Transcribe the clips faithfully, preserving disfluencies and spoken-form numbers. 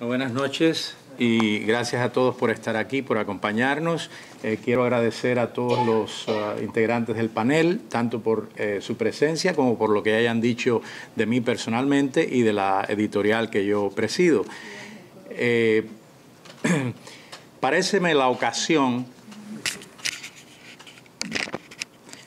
Buenas noches y gracias a todos por estar aquí, por acompañarnos. Eh, quiero agradecer a todos los uh, integrantes del panel, tanto por eh, su presencia como por lo que hayan dicho de mí personalmente y de la editorial que yo presido. Eh, paréceme la ocasión,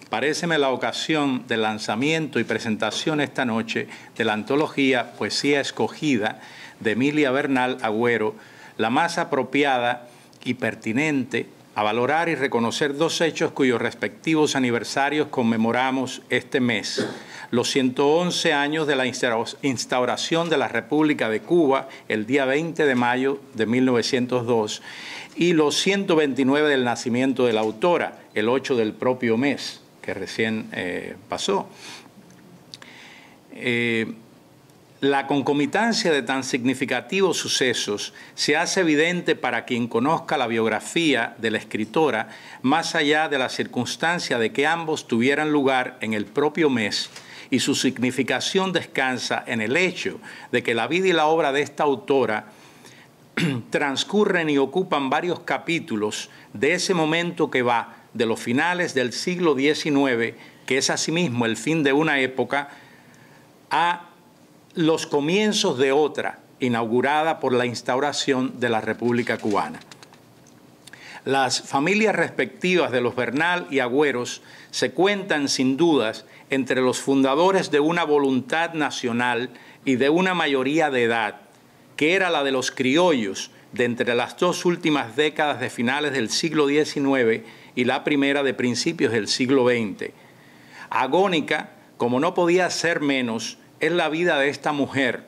paréceme la ocasión del lanzamiento y presentación esta noche de la antología Poesía Escogida de Emilia Bernal Agüero, la más apropiada y pertinente a valorar y reconocer dos hechos cuyos respectivos aniversarios conmemoramos este mes: los ciento once años de la instauración de la República de Cuba, el día veinte de mayo de mil novecientos dos, y los ciento veintinueve del nacimiento de la autora, el ocho del propio mes, que recién eh, pasó. Eh, La concomitancia de tan significativos sucesos se hace evidente para quien conozca la biografía de la escritora, más allá de la circunstancia de que ambos tuvieran lugar en el propio mes, y su significación descansa en el hecho de que la vida y la obra de esta autora transcurren y ocupan varios capítulos de ese momento que va de los finales del siglo diecinueve, que es asimismo el fin de una época, a los comienzos de otra, inaugurada por la instauración de la República Cubana. Las familias respectivas de los Bernal y Agüeros se cuentan sin dudas entre los fundadores de una voluntad nacional y de una mayoría de edad, que era la de los criollos de entre las dos últimas décadas de finales del siglo diecinueve y la primera de principios del siglo veinte. Agónica, como no podía ser menos, es la vida de esta mujer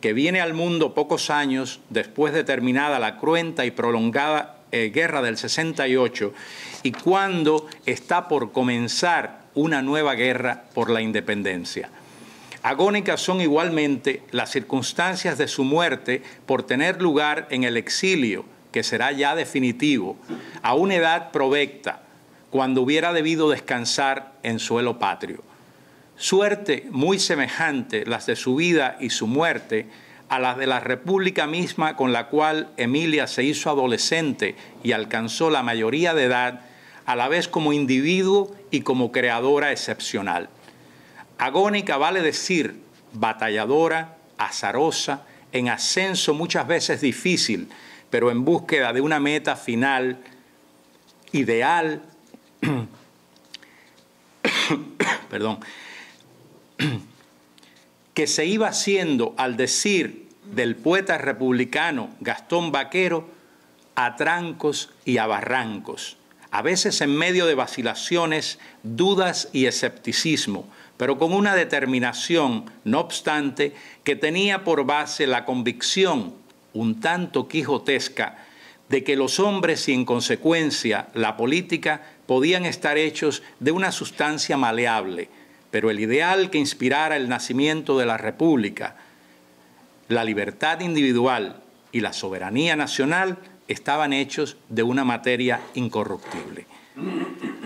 que viene al mundo pocos años después de terminada la cruenta y prolongada eh, guerra del sesenta y ocho y cuando está por comenzar una nueva guerra por la independencia. Agónicas son igualmente las circunstancias de su muerte por tener lugar en el exilio, que será ya definitivo, a una edad provecta, cuando hubiera debido descansar en suelo patrio. Suerte muy semejante, las de su vida y su muerte, a las de la República misma con la cual Emilia se hizo adolescente y alcanzó la mayoría de edad, a la vez como individuo y como creadora excepcional. Agónica vale decir batalladora, azarosa, en ascenso muchas veces difícil, pero en búsqueda de una meta final, ideal, perdón, que se iba haciendo, al decir del poeta republicano Gastón Baquero, a trancos y a barrancos, a veces en medio de vacilaciones, dudas y escepticismo, pero con una determinación, no obstante, que tenía por base la convicción, un tanto quijotesca, de que los hombres y en consecuencia la política podían estar hechos de una sustancia maleable, pero el ideal que inspirara el nacimiento de la República, la libertad individual y la soberanía nacional estaban hechos de una materia incorruptible.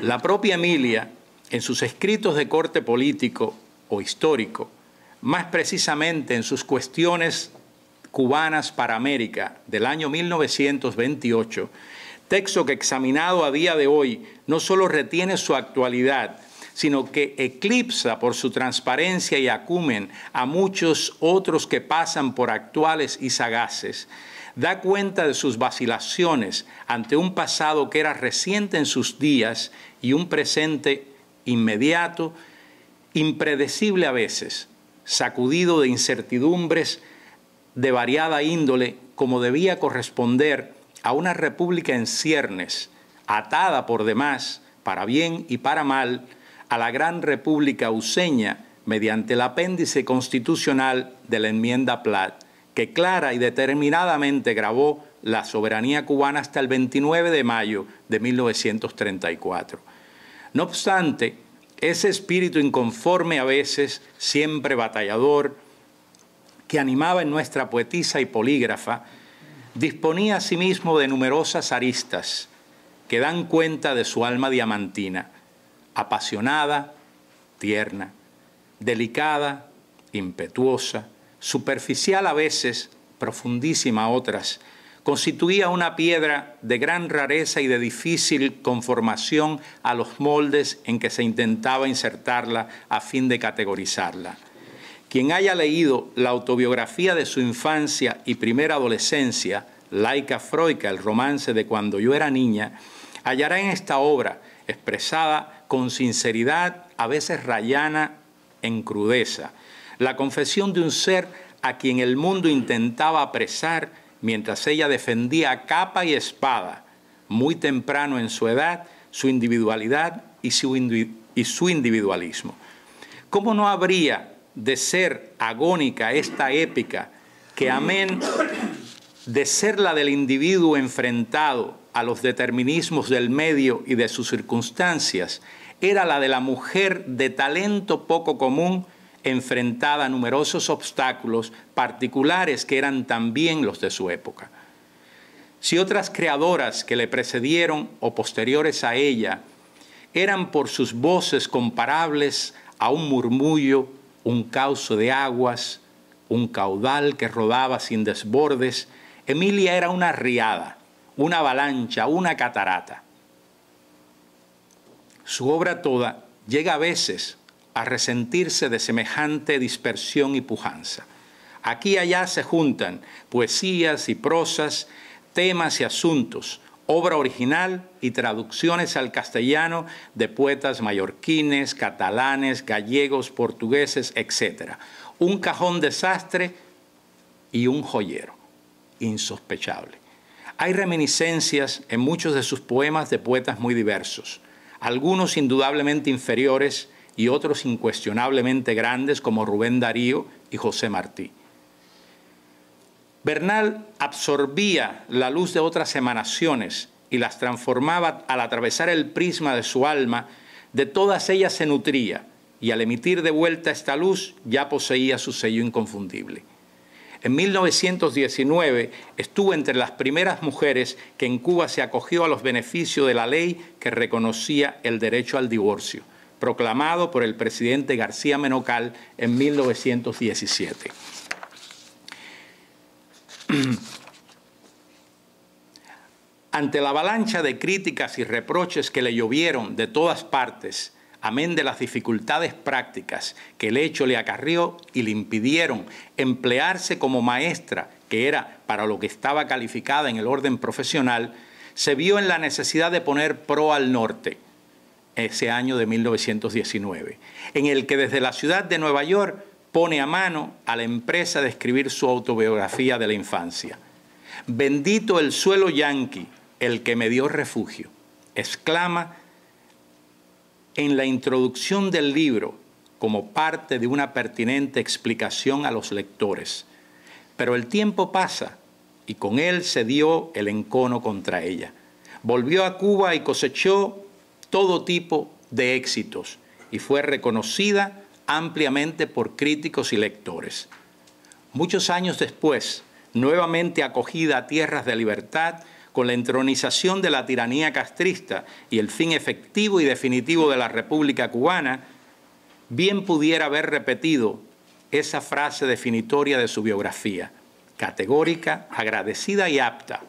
La propia Emilia, en sus escritos de corte político o histórico, más precisamente en sus Cuestiones cubanas para América del año mil novecientos veintiocho, texto que examinado a día de hoy no solo retiene su actualidad, sino que eclipsa por su transparencia y acumen a muchos otros que pasan por actuales y sagaces, da cuenta de sus vacilaciones ante un pasado que era reciente en sus días y un presente inmediato, impredecible a veces, sacudido de incertidumbres de variada índole, como debía corresponder a una república en ciernes, atada por demás, para bien y para mal, a la gran república useña mediante el apéndice constitucional de la Enmienda Platt, que clara y determinadamente grabó la soberanía cubana hasta el veintinueve de mayo de mil novecientos treinta y cuatro. No obstante, ese espíritu inconforme a veces, siempre batallador, que animaba en nuestra poetisa y polígrafa, disponía asimismo de numerosas aristas que dan cuenta de su alma diamantina, apasionada, tierna, delicada, impetuosa, superficial a veces, profundísima otras, constituía una piedra de gran rareza y de difícil conformación a los moldes en que se intentaba insertarla a fin de categorizarla. Quien haya leído la autobiografía de su infancia y primera adolescencia, Laica Froica, el romance de cuando yo era niña, hallará en esta obra, expresada con sinceridad, a veces rayana en crudeza, la confesión de un ser a quien el mundo intentaba apresar mientras ella defendía a capa y espada, muy temprano en su edad, su individualidad y su, individu- y su individualismo. ¿Cómo no habría de ser agónica esta épica que, amén de ser la del individuo enfrentado a los determinismos del medio y de sus circunstancias, era la de la mujer de talento poco común enfrentada a numerosos obstáculos particulares que eran también los de su época? Si otras creadoras que le precedieron o posteriores a ella eran por sus voces comparables a un murmullo, un cauce de aguas, un caudal que rodaba sin desbordes, Emilia era una riada, una avalancha, una catarata. Su obra toda llega a veces a resentirse de semejante dispersión y pujanza. Aquí y allá se juntan poesías y prosas, temas y asuntos, obra original y traducciones al castellano de poetas mallorquines, catalanes, gallegos, portugueses, etcétera. Un cajón desastre y un joyero insospechable. Hay reminiscencias en muchos de sus poemas de poetas muy diversos, algunos indudablemente inferiores y otros incuestionablemente grandes como Rubén Darío y José Martí. Bernal absorbía la luz de otras emanaciones y las transformaba al atravesar el prisma de su alma, de todas ellas se nutría y al emitir de vuelta esta luz ya poseía su sello inconfundible. En mil novecientos diecinueve estuvo entre las primeras mujeres que en Cuba se acogió a los beneficios de la ley que reconocía el derecho al divorcio, proclamado por el presidente García Menocal en mil novecientos diecisiete. Ante la avalancha de críticas y reproches que le llovieron de todas partes, amén de las dificultades prácticas que el hecho le acarrió y le impidieron emplearse como maestra, que era para lo que estaba calificada en el orden profesional, se vio en la necesidad de poner pro al norte ese año de mil novecientos diecinueve, en el que desde la ciudad de Nueva York pone a mano a la empresa de escribir su autobiografía de la infancia. «Bendito el suelo yanqui, el que me dio refugio», exclama en la introducción del libro como parte de una pertinente explicación a los lectores. Pero el tiempo pasa y con él se dio el encono contra ella. Volvió a Cuba y cosechó todo tipo de éxitos y fue reconocida ampliamente por críticos y lectores. Muchos años después, nuevamente acogida a tierras de libertad, con la entronización de la tiranía castrista y el fin efectivo y definitivo de la República Cubana, bien pudiera haber repetido esa frase definitoria de su biografía, categórica, agradecida y apta: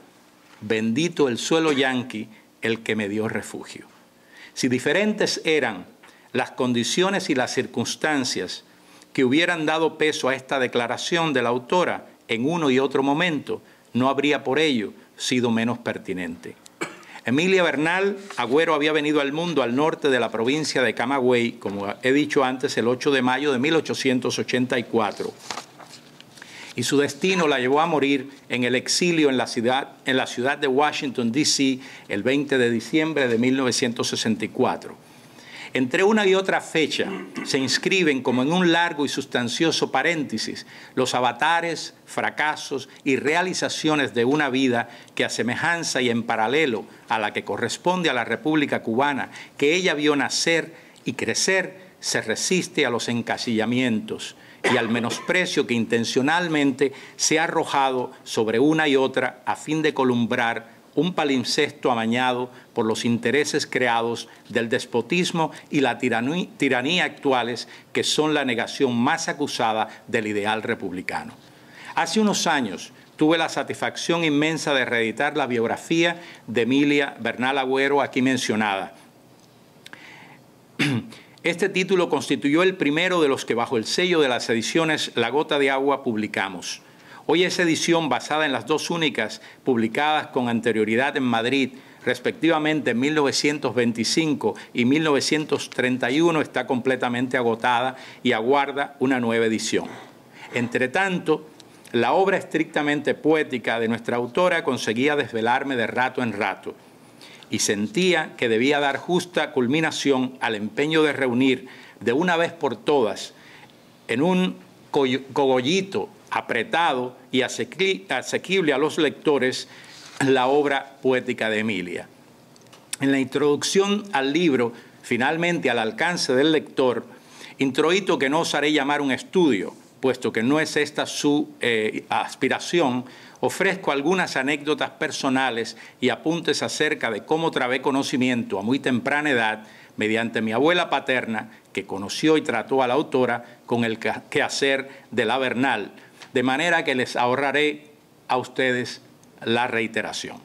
«Bendito el suelo yanqui, el que me dio refugio». Si diferentes eran las condiciones y las circunstancias que hubieran dado peso a esta declaración de la autora en uno y otro momento, no habría por ello sido menos pertinente. Emilia Bernal Agüero había venido al mundo al norte de la provincia de Camagüey, como he dicho antes, el ocho de mayo de mil ochocientos ochenta y cuatro. Y su destino la llevó a morir en el exilio en la ciudad, en la ciudad de Washington, D C, el veinte de diciembre de mil novecientos sesenta y cuatro. Entre una y otra fecha se inscriben, como en un largo y sustancioso paréntesis, los avatares, fracasos y realizaciones de una vida que, a semejanza y en paralelo a la que corresponde a la República Cubana, que ella vio nacer y crecer, se resiste a los encasillamientos y al menosprecio que intencionalmente se ha arrojado sobre una y otra a fin de columbrar un palimpsesto amañado por los intereses creados del despotismo y la tiranía actuales, que son la negación más acusada del ideal republicano. Hace unos años tuve la satisfacción inmensa de reeditar la biografía de Emilia Bernal Agüero aquí mencionada. Este título constituyó el primero de los que bajo el sello de las ediciones La Gota de Agua publicamos. Hoy esa edición, basada en las dos únicas publicadas con anterioridad en Madrid, respectivamente en mil novecientos veinticinco y mil novecientos treinta y uno, está completamente agotada y aguarda una nueva edición. Entre tanto, la obra estrictamente poética de nuestra autora conseguía desvelarme de rato en rato y sentía que debía dar justa culminación al empeño de reunir de una vez por todas en un cogollito apretado y asequible a los lectores la obra poética de Emilia. En la introducción al libro, finalmente al alcance del lector, introito que no osaré llamar un estudio, puesto que no es esta su eh, aspiración, ofrezco algunas anécdotas personales y apuntes acerca de cómo trabé conocimiento a muy temprana edad mediante mi abuela paterna, que conoció y trató a la autora con el quehacer de la Bernal, de manera que les ahorraré a ustedes la reiteración.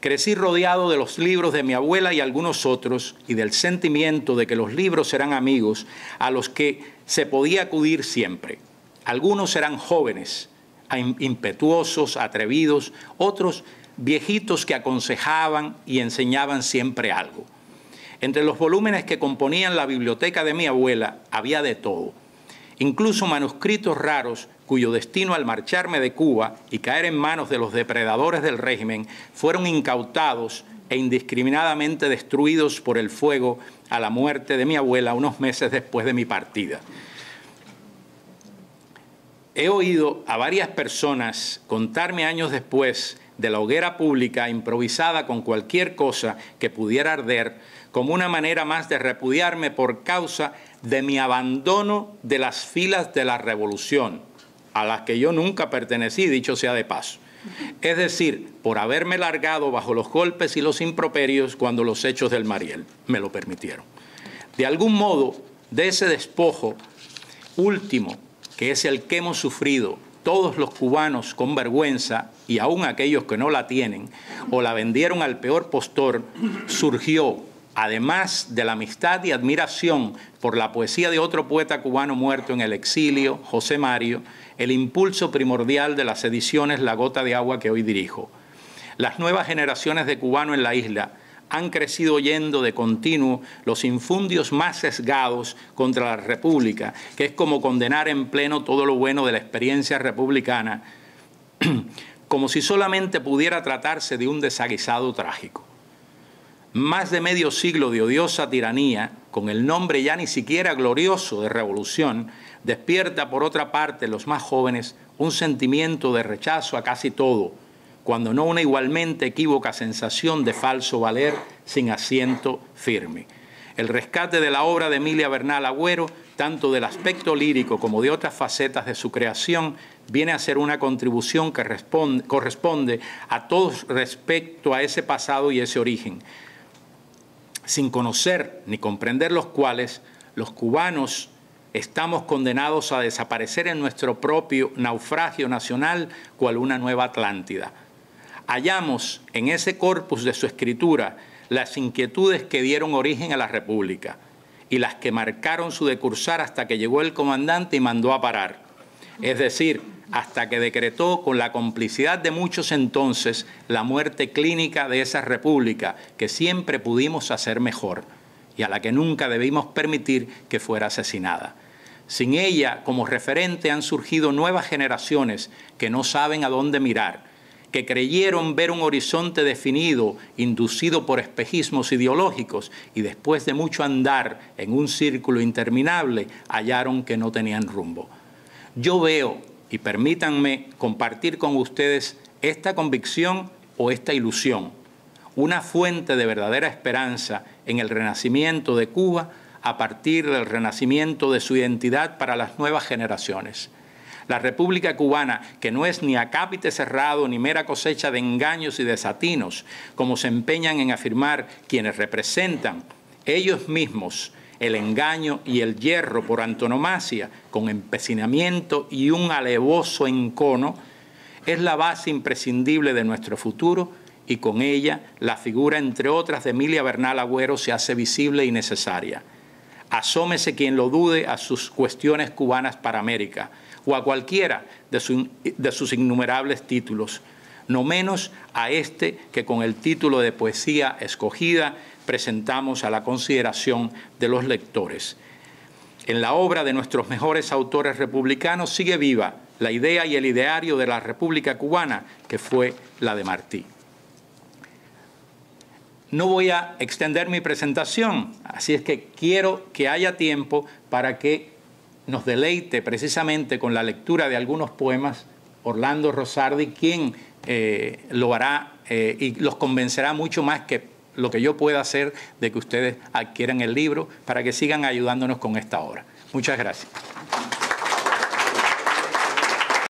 Crecí rodeado de los libros de mi abuela y algunos otros, y del sentimiento de que los libros eran amigos a los que se podía acudir siempre. Algunos eran jóvenes, impetuosos, atrevidos, otros viejitos que aconsejaban y enseñaban siempre algo. Entre los volúmenes que componían la biblioteca de mi abuela había de todo, incluso manuscritos raros cuyo destino al marcharme de Cuba y caer en manos de los depredadores del régimen fueron incautados e indiscriminadamente destruidos por el fuego a la muerte de mi abuela unos meses después de mi partida. He oído a varias personas contarme años después de la hoguera pública improvisada con cualquier cosa que pudiera arder, como una manera más de repudiarme por causa de mi abandono de las filas de la revolución, a las que yo nunca pertenecí, dicho sea de paso. Es decir, por haberme largado bajo los golpes y los improperios cuando los hechos del Mariel me lo permitieron. De algún modo, de ese despojo último, que es el que hemos sufrido todos los cubanos con vergüenza, y aún aquellos que no la tienen o la vendieron al peor postor, surgió, además de la amistad y admiración por la poesía de otro poeta cubano muerto en el exilio, José Mario, el impulso primordial de las ediciones La Gota de Agua que hoy dirijo. Las nuevas generaciones de cubanos en la isla han crecido oyendo de continuo los infundios más sesgados contra la República, que es como condenar en pleno todo lo bueno de la experiencia republicana, como si solamente pudiera tratarse de un desaguisado trágico. Más de medio siglo de odiosa tiranía, con el nombre ya ni siquiera glorioso de revolución, despierta por otra parte en los más jóvenes un sentimiento de rechazo a casi todo, cuando no una igualmente equívoca sensación de falso valer sin asiento firme. El rescate de la obra de Emilia Bernal Agüero, tanto del aspecto lírico como de otras facetas de su creación, viene a ser una contribución que responde, corresponde a todos respecto a ese pasado y ese origen, sin conocer ni comprender los cuales los cubanos estamos condenados a desaparecer en nuestro propio naufragio nacional cual una nueva Atlántida. Hallamos en ese corpus de su escritura las inquietudes que dieron origen a la República y las que marcaron su decursar hasta que llegó el comandante y mandó a parar. Es decir, hasta que decretó, con la complicidad de muchos entonces, la muerte clínica de esa República que siempre pudimos hacer mejor y a la que nunca debimos permitir que fuera asesinada. Sin ella como referente han surgido nuevas generaciones que no saben a dónde mirar, que creyeron ver un horizonte definido, inducido por espejismos ideológicos, y después de mucho andar en un círculo interminable, hallaron que no tenían rumbo. Yo veo, y permítanme compartir con ustedes esta convicción o esta ilusión, una fuente de verdadera esperanza en el renacimiento de Cuba a partir del renacimiento de su identidad para las nuevas generaciones. La República Cubana, que no es ni acápite cerrado ni mera cosecha de engaños y desatinos, como se empeñan en afirmar quienes representan ellos mismos el engaño y el hierro por antonomasia, con empecinamiento y un alevoso encono, es la base imprescindible de nuestro futuro y con ella la figura, entre otras, de Emilia Bernal Agüero se hace visible y necesaria. Asómese quien lo dude a sus cuestiones cubanas para América o a cualquiera de, su, de sus innumerables títulos, no menos a este que con el título de Poesía Escogida presentamos a la consideración de los lectores. En la obra de nuestros mejores autores republicanos sigue viva la idea y el ideario de la República Cubana, que fue la de Martí. No voy a extender mi presentación, así es que quiero que haya tiempo para que nos deleite precisamente con la lectura de algunos poemas Orlando Rosardi, quien eh, lo hará eh, y los convencerá mucho más que lo que yo pueda hacer de que ustedes adquieran el libro para que sigan ayudándonos con esta obra. Muchas gracias.